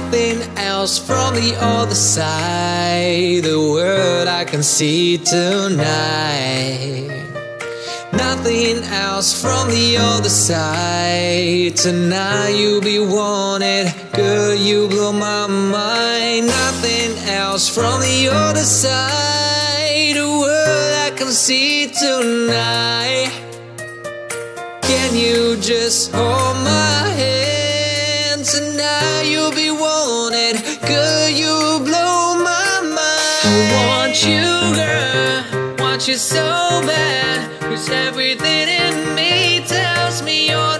nothing else from the other side. The world I can see tonight. Nothing else from the other side. Tonight you'll be wanted, girl, you blow my mind. Nothing else from the other side. The world I can see tonight. Can you just hold my hand? Tonight you'll be wanted, girl, you blow my mind. I want you, girl, want you so bad. Everything in me tells me you're